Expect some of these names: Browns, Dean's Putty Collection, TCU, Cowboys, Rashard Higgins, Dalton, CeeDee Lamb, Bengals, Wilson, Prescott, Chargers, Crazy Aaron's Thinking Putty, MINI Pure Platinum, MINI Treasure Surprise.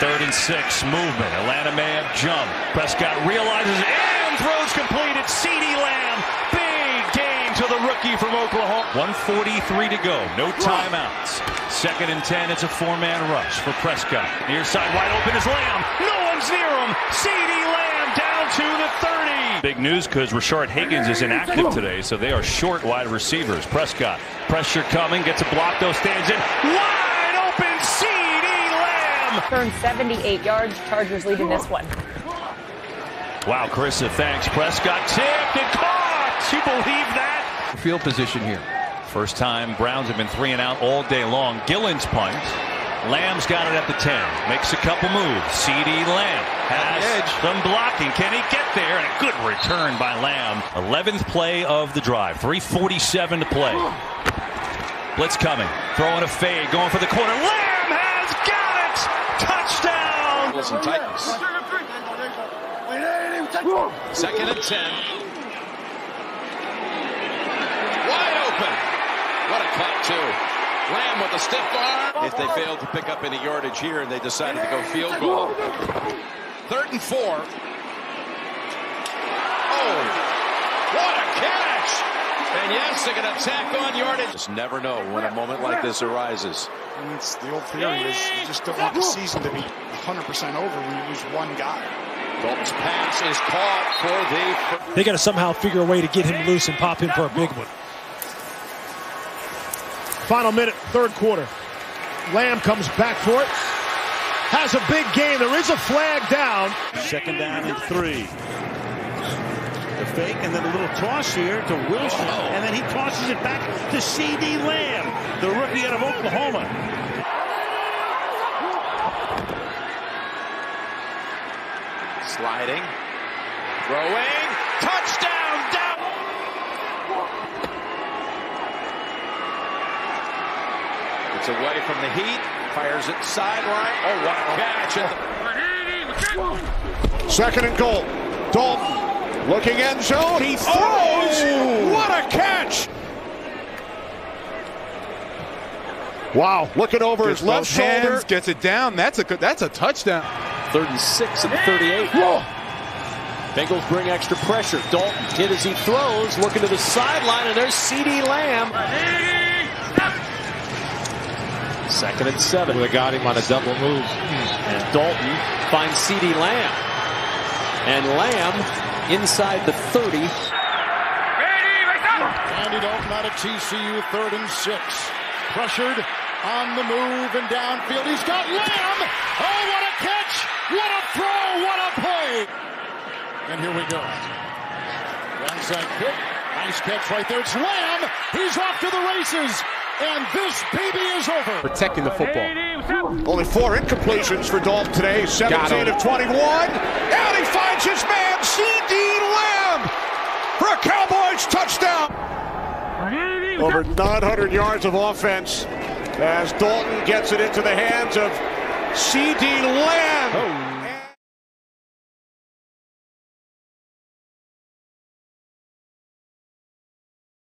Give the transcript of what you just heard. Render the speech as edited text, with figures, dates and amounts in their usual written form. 3rd and 6, movement. Atlanta may have jumped. Prescott realizes and throws completed. CeeDee Lamb, big gain to the rookie from Oklahoma. 1:43 to go, no timeouts. 2nd and 10, it's a four-man rush for Prescott. Near side, wide open is Lamb. No one's near him. CeeDee Lamb down to the 30. Big news because Rashard Higgins is inactive today, so they are short wide receivers. Prescott, pressure coming, gets a block, though, stands in. Wide open, CeeDee Lamb. Turned 78 yards, Chargers leading this one. Wow, Carissa, thanks. Prescott tipped and caught. You believe that? Field position here. First time Browns have been 3 and out all day long. Gillen's punt. Lamb's got it at the 10. Makes a couple moves. CeeDee Lamb has some blocking. Can he get there? And a good return by Lamb. 11th play of the drive. 3:47 to play. Blitz coming. Throwing a fade. Going for the corner. Lamb has got it. Touchdown. Wilson tightens. 2nd and 10. Wide open. What a cut, too. Lamb with a stiff arm. If they failed to pick up any yardage here and they decided to go field goal. 3rd and 4. Oh, what a catch. And yes, they're going to attack on yardage. Just never know when a moment like this arises. And it's the old theory is you just don't want the season to be 100% over when you lose one guy. Dalton's pass is caught for the... They got to somehow figure a way to get him loose and pop him for a big one. Final minute, 3rd quarter. Lamb comes back for it. Has a big gain. There is a flag down. 2nd down and 3. The fake and then a little toss here to Wilson. And then he tosses it back to CeeDee Lamb, the rookie out of Oklahoma. Sliding, throwing, touchdown, down. It's away from the heat, fires it sideline. Oh, what a catch. 2nd and goal. Dalton looking end zone. He throws. Oh, what a catch. Wow, looking over his left shoulder. Gets it down. That's a touchdown. 3rd and 6 and 38. Whoa. Bengals bring extra pressure. Dalton did as he throws, looking to the sideline, and there's CeeDee Lamb. 2nd and 7. They got him on a double move. And Dalton finds CeeDee Lamb. And Lamb inside the 30. Andy Dalton out of TCU, 3rd and 6. Pressured on the move and downfield. He's got Lamb. Oh, what a catch. What a throw, what a play! And here we go. Onside kick, nice catch right there. It's Lamb, he's off to the races, and this baby is over. Protecting the football. Only 4 incompletions for Dalton today, 17 of 21. And he finds his man, CeeDee Lamb, for a Cowboys touchdown. Over 900 yards of offense as Dalton gets it into the hands of CeeDee Lamb. Oh.